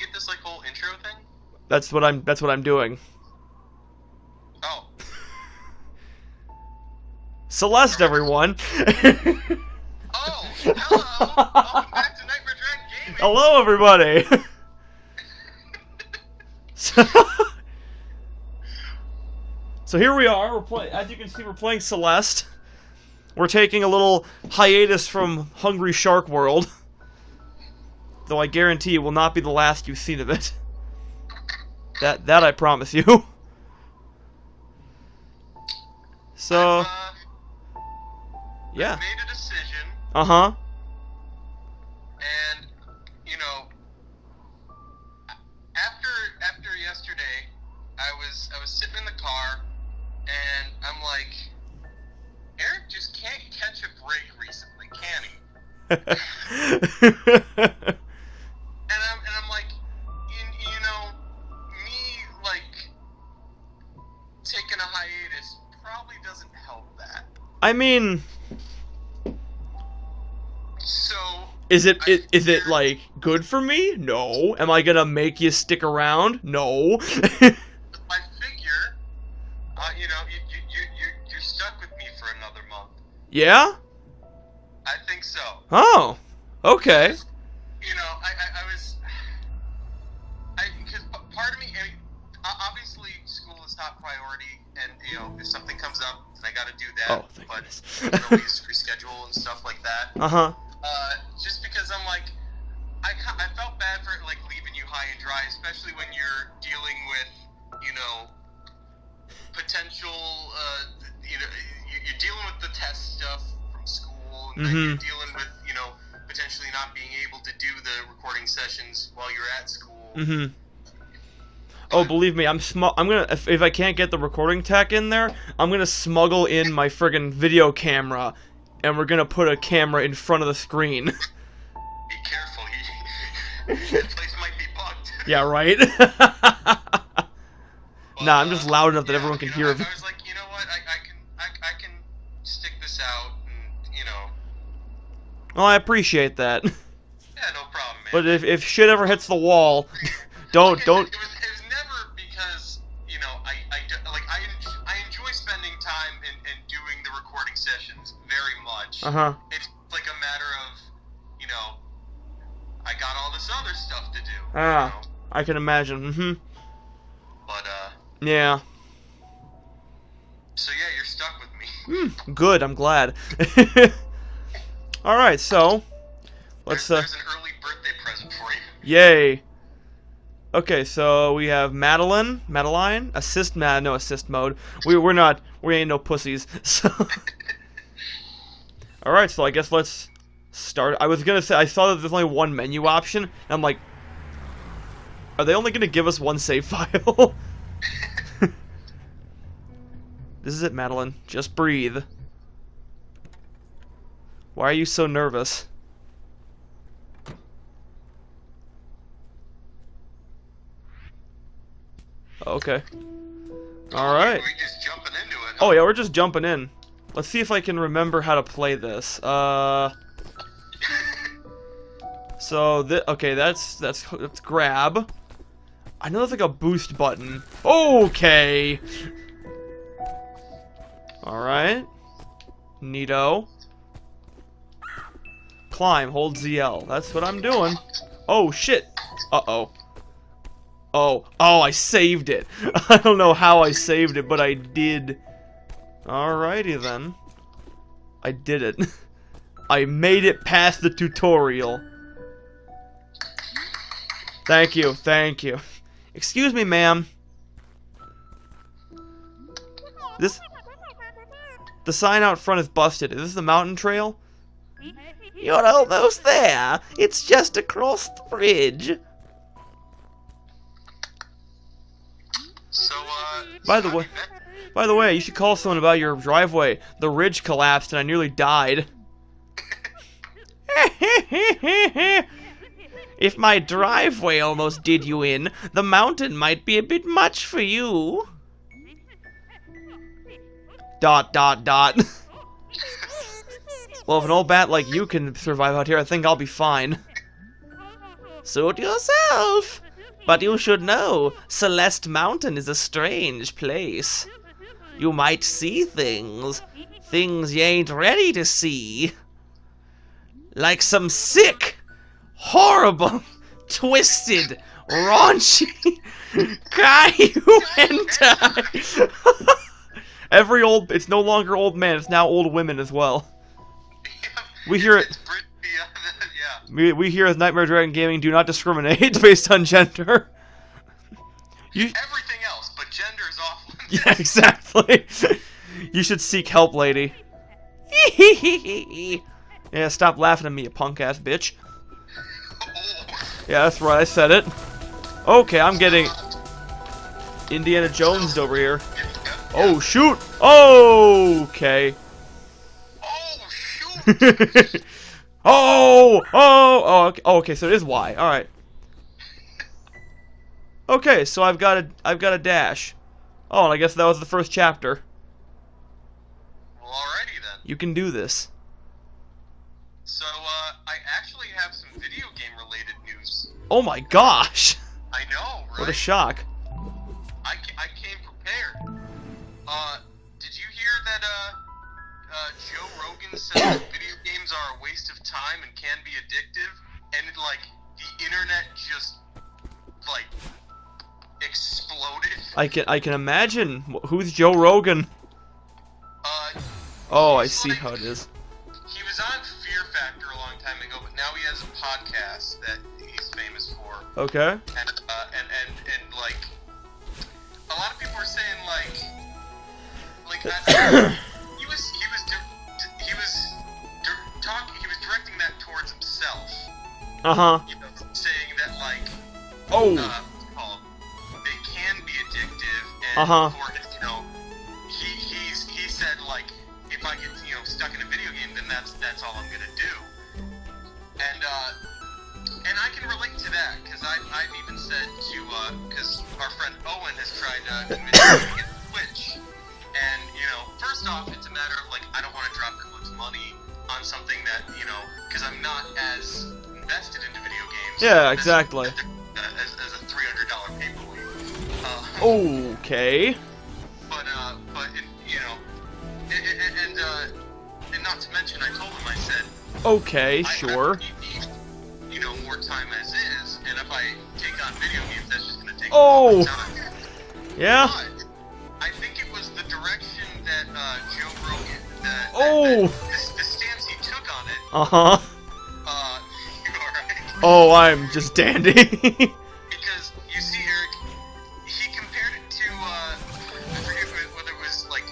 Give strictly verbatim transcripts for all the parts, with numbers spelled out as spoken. get this like whole intro thing? That's what I'm. That's what I'm doing. Oh. Celeste, everyone. Oh, hello! Welcome back to Nightmare Dragon Gaming. Hello, everybody. so, so here we are. We're playing. As you can see, we're playing Celeste. We're taking a little hiatus from Hungry Shark World. Though I guarantee it will not be the last you've seen of it. That that I promise you. So, uh, yeah. I made a decision. Uh huh. And you know, after after yesterday, I was I was sitting in the car, and I'm like, Eric just can't catch a break recently, can he? and I'm and I'm like, you you know. Taking a hiatus probably doesn't help that. I mean, so is it I, is, is it like good for me? No. Am I gonna make you stick around? No. I figure, uh, you know, you you you you're, you're stuck with me for another month. Yeah. I think so. Oh. Okay. You know, I I, I was, I because part of me, I mean, obviously school is top priority, and you know if something comes up, then I gotta do that. Oh, thank goodness. But I always reschedule and stuff like that. Uh huh. Uh, just because I'm like, I I felt bad for like leaving you high and dry, especially when you're dealing with you know potential uh you know you're dealing with the test stuff from school, and mm-hmm. then you're dealing with you know potentially not being able to do the recording sessions while you're at school. Mm-hmm. Oh, believe me, I'm sm- I'm gonna if, if I can't get the recording tech in there, I'm gonna smuggle in my friggin' video camera, and we're gonna put a camera in front of the screen. Be careful, that place might be bugged. Yeah, right. Well, nah, I'm just loud enough that yeah, everyone can you know, hear it. I was like, you know what, I, I can I, I can stick this out, and you know. Well, I appreciate that. Yeah, no problem, man. But if if shit ever hits the wall, don't like, don't. It, it was, Uh-huh. It's like a matter of, you know, I got all this other stuff to do. Ah, you know? I can imagine. Mm-hmm. But, uh... yeah. So, yeah, you're stuck with me. Mm, good, I'm glad. Alright, so... Let's, there's, uh... there's an early birthday present for you. Yay. Okay, so we have Madeline. Madeline? Assist mad. No, assist mode. We, we're not... We ain't no pussies, so... Alright, so I guess let's start. I was gonna say, I saw that there's only one menu option, and I'm like, are they only gonna give us one save file? This is it, Madeline. Just breathe. Why are you so nervous? Okay. Alright. Oh, yeah, we're just jumping in. Let's see if I can remember how to play this. Uh, so th okay, that's that's that's grab. I know there's like a boost button. Okay. All right. Neato. Climb. Hold Z L. That's what I'm doing. Oh shit. Uh oh. Oh oh, I saved it. I don't know how I saved it, but I did. Alrighty then. I did it. I made it past the tutorial. Thank you, thank you. Excuse me, ma'am. This... The sign out front is busted. Is this the mountain trail? You're almost there. It's just across the bridge. So, uh... By the way... By the way, you should call someone about your driveway. The ridge collapsed and I nearly died. If my driveway almost did you in, the mountain might be a bit much for you. Dot, dot, dot. Well, if an old bat like you can survive out here, I think I'll be fine. Suit yourself. But you should know, Celeste Mountain is a strange place. You might see things, things you ain't ready to see. Like some sick, horrible, twisted, raunchy guy who enter. Every old, it's no longer old man, it's now old women as well. We hear it. We, we here as Nightmare Dragon Gaming do not discriminate based on gender. You, everything else, but gender is off limits. Yeah, exactly. You should seek help, lady. Yeah, stop laughing at me, you punk-ass bitch. Yeah, that's right, I said it. Okay, I'm getting Indiana Jones over here. Oh, shoot! Oh, okay. Oh, shoot! Oh, oh, oh, okay, oh, okay, so it is Y. All right. Okay, so I've got a, I've got a dash. Oh, and I guess that was the first chapter. Well, alrighty then. You can do this. So, uh, I actually have some video game-related news. Oh my gosh! I know, right? What a shock! I, I came prepared. Uh, did you hear that? Uh, uh, Joe Rogan said video games are a waste of time and can be addictive, and it, like, the internet just, like, exploded. I can I can imagine. Who's Joe Rogan? Uh, oh, I see like, how it is. He was on Fear Factor a long time ago, but now he has a podcast that he's famous for. Okay. And uh, and and and like, a lot of people are saying like, like that. Uh-huh. You know, saying that, like, oh, uh, well, they can be addictive, and uh-huh. for, you know, he, he's, he said, like, if I get, you know, stuck in a video game, then that's, that's all I'm gonna do. And, uh, and I can relate to that, because I've, I've even said to, uh, because our friend Owen has tried to convince me to get Twitch, and, you know, first off, it's a matter of, like, I don't want to drop that much money on something that, you know, because I'm not as... invested into video games. Yeah, exactly. As, as, as a three hundred dollar paperweight. Uh, okay. But uh, but it, you know, it, it, and uh, and not to mention, I told him I said. Okay, I, sure. I, you know, more time as is, and if I take on video games, that's just gonna take oh. more time. Yeah. But I think it was the direction that uh, Joe Rogan. That, oh. That, that, this, the stance he took on it. Uh huh. Oh, I'm just dandy. Because, you see, Eric, he compared it to, uh, I forget whether it was, like,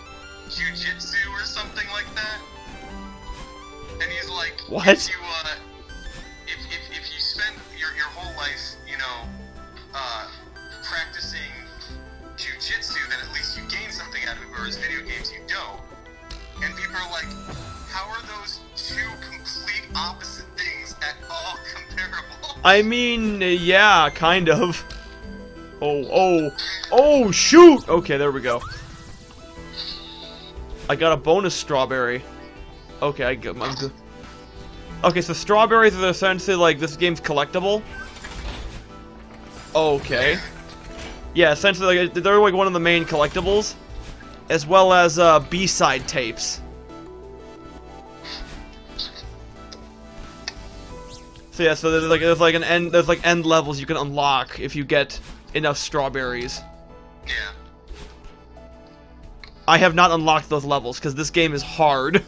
jujitsu or something like that. And he's like, what? If you, uh, if, if, if you spend your, your whole life, you know, uh, practicing jujitsu, then at least you gain something out of it, whereas video games you don't. And people are like, how are those two complete opposite things at all comparable? I mean, yeah, kind of. Oh, oh, oh, shoot! Okay, there we go. I got a bonus strawberry. Okay, I got my. Okay, so strawberries are essentially like this game's collectible. Okay. Yeah, essentially, like, they're like one of the main collectibles, as well as uh, B-side tapes. So yeah, so there's like there's like an end there's like end levels you can unlock if you get enough strawberries. Yeah. I have not unlocked those levels because this game is hard.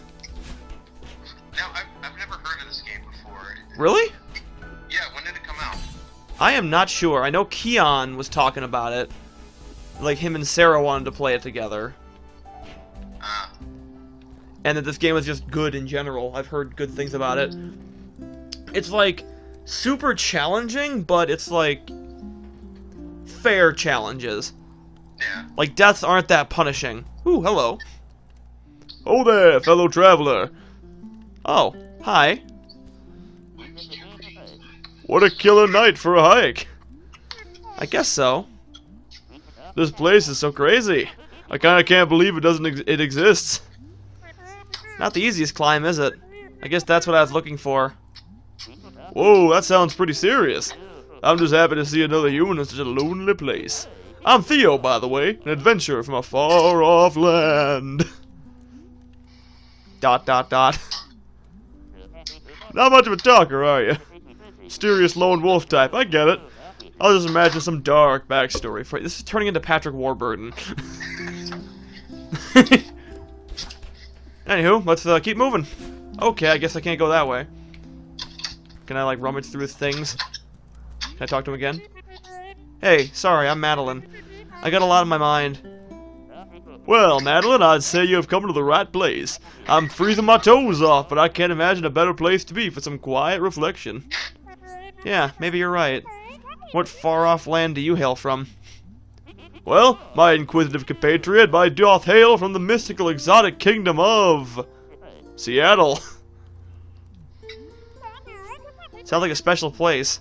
No, I've, I've never heard of this game before. Really? Yeah. When did it come out? I am not sure. I know Keon was talking about it. Like him and Sarah wanted to play it together. Uh. And that this game was just good in general. I've heard good things about it. It's like super challenging, but it's like fair challenges. Yeah. Like deaths aren't that punishing. Ooh, hello. Oh there, fellow traveler. Oh, hi. What a killer night for a hike. I guess so. This place is so crazy. I kind of can't believe it doesn't ex it exists. Not the easiest climb, is it? I guess that's what I was looking for. Whoa, that sounds pretty serious. I'm just happy to see another human in such a lonely place. I'm Theo, by the way, an adventurer from a far-off land. Dot, dot, dot. Not much of a talker, are you? Mysterious lone wolf type, I get it. I'll just imagine some dark backstory for you. This is turning into Patrick Warburton. Anywho, let's uh, keep moving. Okay, I guess I can't go that way. Can I, like, rummage through things? Can I talk to him again? Hey, sorry, I'm Madeline. I got a lot on my mind. Well, Madeline, I'd say you have come to the right place. I'm freezing my toes off, but I can't imagine a better place to be for some quiet reflection. Yeah, maybe you're right. What far-off land do you hail from? Well, my inquisitive compatriot, I doth hail from the mystical exotic kingdom of... Seattle. Sounds like a special place.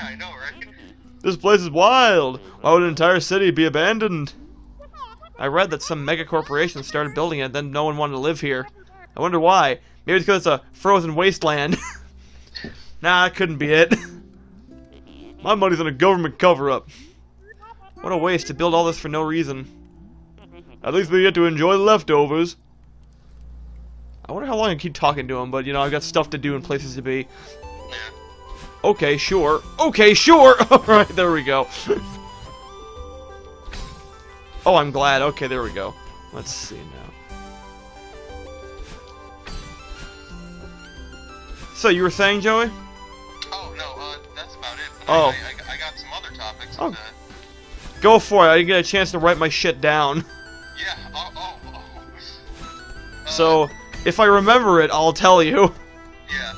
I know, right? This place is wild! Why would an entire city be abandoned? I read that some mega corporation started building it and then no one wanted to live here. I wonder why. Maybe it's because it's a frozen wasteland. Nah, that couldn't be it. My money's on a government cover-up. What a waste to build all this for no reason. At least we get to enjoy the leftovers. I wonder how long I keep talking to him, but you know, I've got stuff to do and places to be. Okay, sure. Okay, sure! Alright, there we go. Oh, I'm glad. Okay, there we go. Let's see now. So, you were saying, Joey? Oh, no, uh, that's about it. Oh. I, I, I got some other topics. Oh. That. Go for it. I didn't get a chance to write my shit down. Yeah, oh, oh, oh. Uh, so, if I remember it, I'll tell you. Yeah.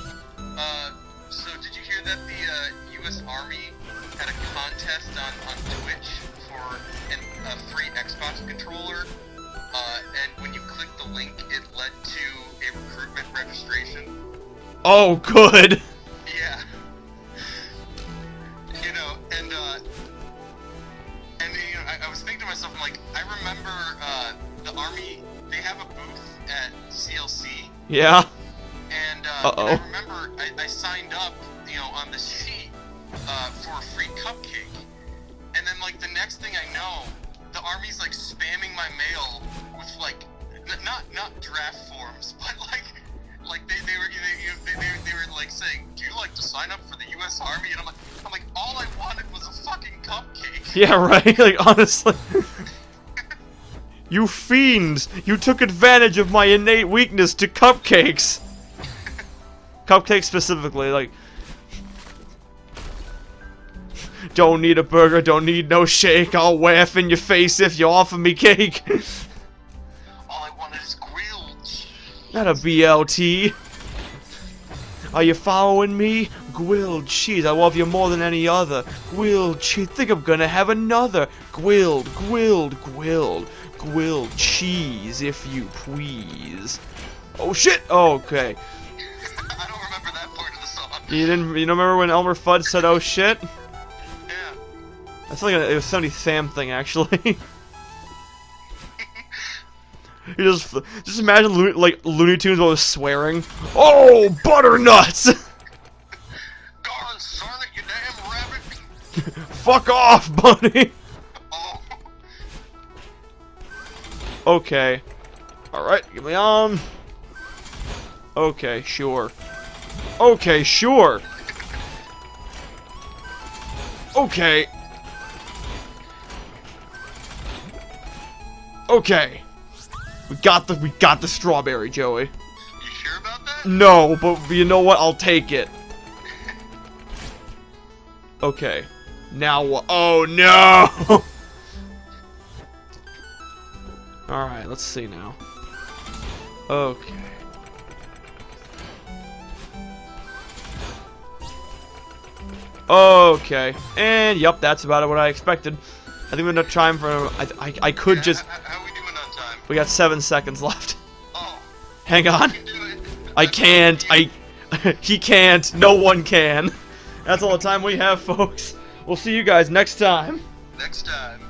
Uh, so, did you hear that the uh, U S Army had a contest on, on Twitch for an, a free Xbox controller? Uh, and when you clicked the link, it led to a recruitment registration. Oh, good. Yeah. You know, and, uh, and, you know, I, I was thinking to myself, I'm like, I remember, uh, the Army, they have a booth at C L C. Yeah. And, uh, uh-oh. And I remember I, I signed up, you know, on this sheet, uh, for a free cupcake. And then, like, the next thing I know, the Army's, like, spamming my mail with, like, n not, not draft forms, but, like... Like they, they were, they, they, they, they were like saying, "Do you like to sign up for the U S Army?" And I'm like, I'm like, all I wanted was a fucking cupcake. Yeah, right. Like honestly, you fiends! You took advantage of my innate weakness to cupcakes. Cupcakes specifically, like, don't need a burger, don't need no shake. I'll waff in your face if you offer me cake. Not a B L T. Are you following me? Grilled cheese. I love you more than any other. Grilled cheese. Think I'm gonna have another. Grilled, grilled, grilled, grilled cheese, if you please. Oh shit! Oh, okay. I don't remember that part of the song. You didn't? You don't remember when Elmer Fudd said, "Oh shit"? Yeah. That's like a, it was seventy Sam thing, actually. You just, just imagine Lo like Looney Tunes while I was swearing. Oh, butternuts! Darn, son, you damn rabbit! Fuck off, buddy! Oh. Okay. Alright, give me on. Okay, sure. Okay, sure! Okay. Okay. We got the we got the strawberry, Joey. You sure about that? No, but you know what? I'll take it. Okay. Now what? Oh no! All right, let's see now. Okay. Okay. And yep, that's about what I expected. I think we have enough time for I I, I could yeah, just. I, I, I, We got seven seconds left. Oh, hang on. I can't. I. He can't. No one can. That's all the time we have, folks. We'll see you guys next time. Next time.